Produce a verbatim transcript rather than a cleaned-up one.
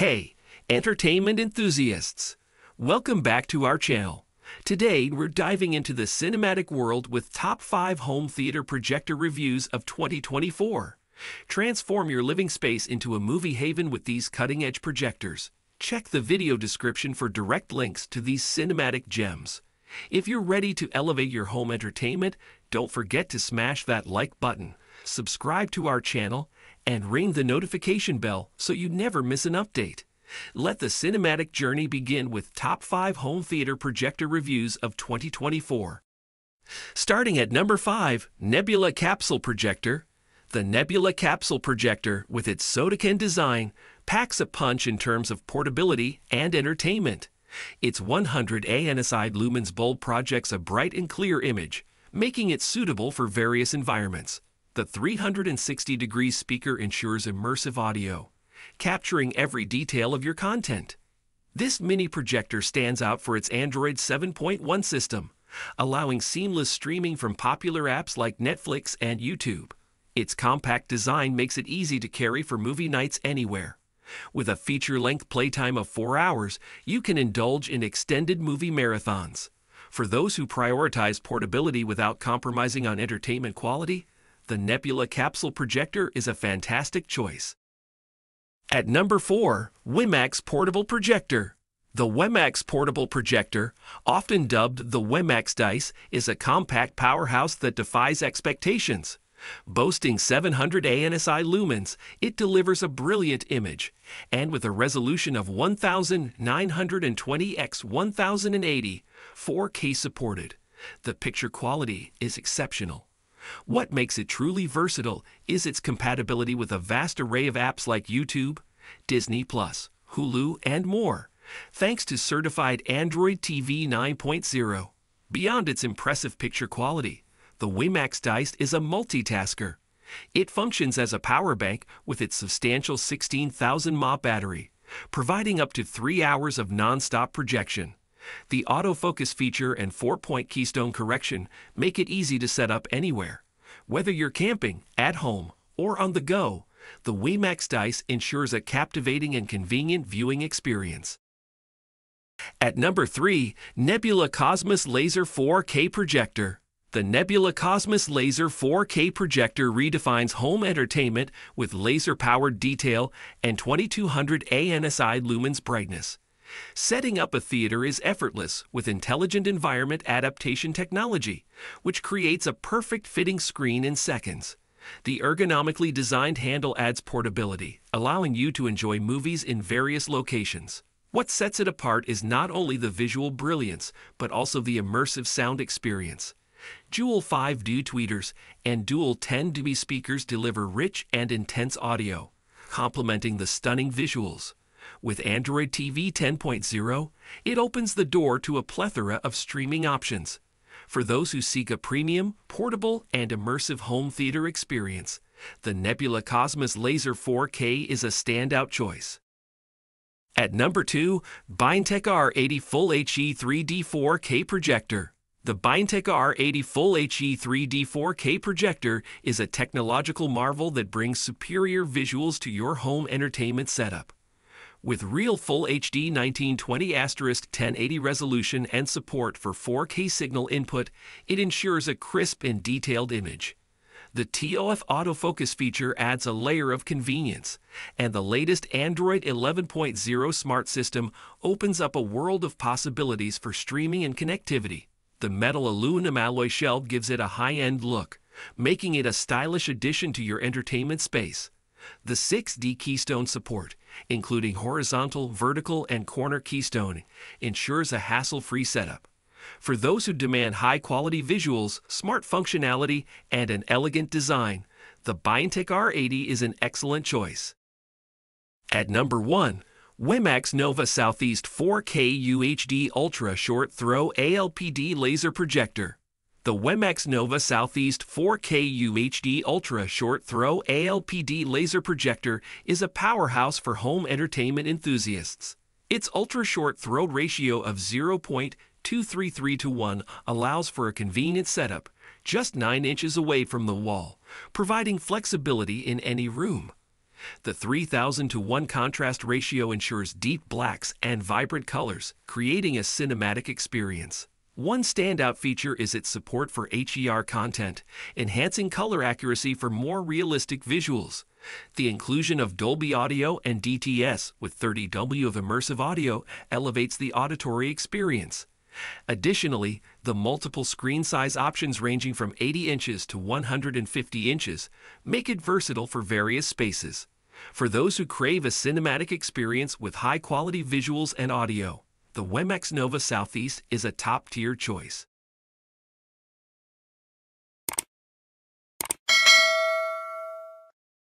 Hey, entertainment enthusiasts! Welcome back to our channel. Today we're diving into the cinematic world with top five home theater projector reviews of twenty twenty-four. Transform your living space into a movie haven with these cutting-edge projectors. Check the video description for direct links to these cinematic gems. If you're ready to elevate your home entertainment, don't forget to smash that like button, subscribe to our channel, and ring the notification bell so you never miss an update. Let the cinematic journey begin with top five home theater projector reviews of twenty twenty-four. Starting at number five, Nebula Capsule Projector. The Nebula Capsule Projector, with its Shotokan design, packs a punch in terms of portability and entertainment. Its one hundred A N S I lumens bulb projects a bright and clear image, making it suitable for various environments. The three hundred sixty degree speaker ensures immersive audio, capturing every detail of your content. This mini projector stands out for its Android seven point one system, allowing seamless streaming from popular apps like Netflix and YouTube. Its compact design makes it easy to carry for movie nights anywhere. With a feature-length playtime of four hours, you can indulge in extended movie marathons. For those who prioritize portability without compromising on entertainment quality, the Nebula Capsule Projector is a fantastic choice. At number four, Wemax Portable Projector. The Wemax Portable Projector, often dubbed the Wemax Dice, is a compact powerhouse that defies expectations. Boasting seven hundred A N S I lumens, it delivers a brilliant image, and with a resolution of nineteen twenty by ten eighty, four K supported, the picture quality is exceptional. What makes it truly versatile is its compatibility with a vast array of apps like YouTube, Disney plus, Hulu, and more, thanks to certified Android T V nine point oh. Beyond its impressive picture quality, the Wemax Dice is a multitasker. It functions as a power bank with its substantial sixteen thousand milliamp hour battery, providing up to three hours of non-stop projection. The autofocus feature and four-point keystone correction make it easy to set up anywhere. Whether you're camping, at home, or on the go, the Wemax Dice ensures a captivating and convenient viewing experience. At number three, Nebula Cosmos Laser four K Projector. The Nebula Cosmos Laser four K Projector redefines home entertainment with laser-powered detail and twenty-two hundred A N S I lumens brightness. Setting up a theater is effortless with intelligent environment adaptation technology, which creates a perfect fitting screen in seconds. The ergonomically designed handle adds portability, allowing you to enjoy movies in various locations. What sets it apart is not only the visual brilliance, but also the immersive sound experience. Dual five D tweeters and dual ten decibel speakers deliver rich and intense audio, complementing the stunning visuals. With Android T V ten point oh, it opens the door to a plethora of streaming options. For those who seek a premium, portable, and immersive home theater experience, the Nebula Cosmos Laser four K is a standout choice. At number two, BYINTEK R eighty Full H D three D four K Projector. The BYINTEK R eighty Full H D three D four K projector is a technological marvel that brings superior visuals to your home entertainment setup. With real Full H D nineteen twenty by ten eighty resolution and support for four K signal input, it ensures a crisp and detailed image. The T O F autofocus feature adds a layer of convenience, and the latest Android eleven point oh smart system opens up a world of possibilities for streaming and connectivity. The metal aluminum alloy shell gives it a high-end look, making it a stylish addition to your entertainment space. The six D keystone support, including horizontal, vertical, and corner keystone, ensures a hassle-free setup. For those who demand high-quality visuals, smart functionality, and an elegant design, the BYINTEK R eighty is an excellent choice. At number one, Wemax Nova Southeast four K U H D Ultra Short Throw A L P D Laser Projector. The Wemax Nova Southeast four K U H D Ultra Short Throw A L P D Laser Projector is a powerhouse for home entertainment enthusiasts. Its ultra-short throw ratio of zero point two three three to one allows for a convenient setup, just nine inches away from the wall, providing flexibility in any room. The three thousand to one contrast ratio ensures deep blacks and vibrant colors, creating a cinematic experience. One standout feature is its support for H E R content, enhancing color accuracy for more realistic visuals. The inclusion of Dolby Audio and D T S with thirty watts of immersive audio elevates the auditory experience. Additionally, the multiple screen size options ranging from eighty inches to one hundred fifty inches make it versatile for various spaces, for those who crave a cinematic experience with high-quality visuals and audio. The Wemax Nova Southeast is a top-tier choice.